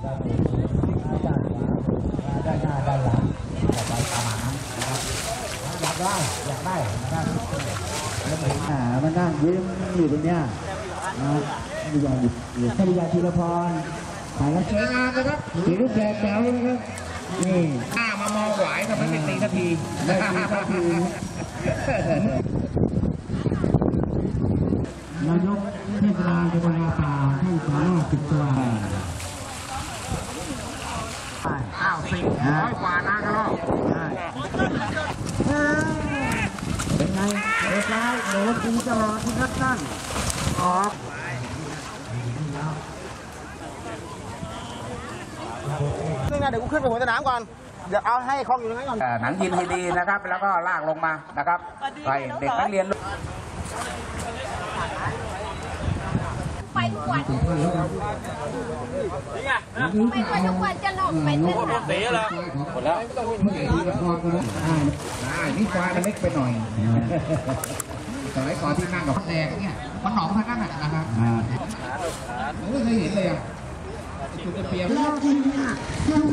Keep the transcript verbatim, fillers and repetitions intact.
มานั่งยิ้มอยู่ตรงนี้นะดูอย่างหยุดชลิยาธีรพรถ่ายแล้วสวยงามนะครับสีรูปแดงแจ๋วนะครับนี่ข้ามามองหวายทำไมไม่ตีสักทีไม่ตีสักทีนายกเทศบาลตำบลนาป่าให้สามารถติดตัวอ้าวสิบร้อยกว่านะก็รอดเป็นไงเด็กน้อยเด็กกูจะรอที่นัดนั่นออกนี่ไงเดี๋ยวกูขึ้นไปบนสนามก่อนเดี๋ยวเอาให้คล้องอยู่ตรงนั้นก่อนหนังยินให้ดีนะครับแล้วก็ลากลงมานะครับไปเด็กนักเรียนไปทุกวันไปทุกวันจะหลบไปทุกวันเสียแล้วหมดแล้วนี่ควายมันเล็กไปหน่อยสมัยก่อนที่นั่งกับแดงเนี่ยมันหนองพันนั่นนะครับไม่เคยเห็นเลยอ่ะจุดเปลี่ยน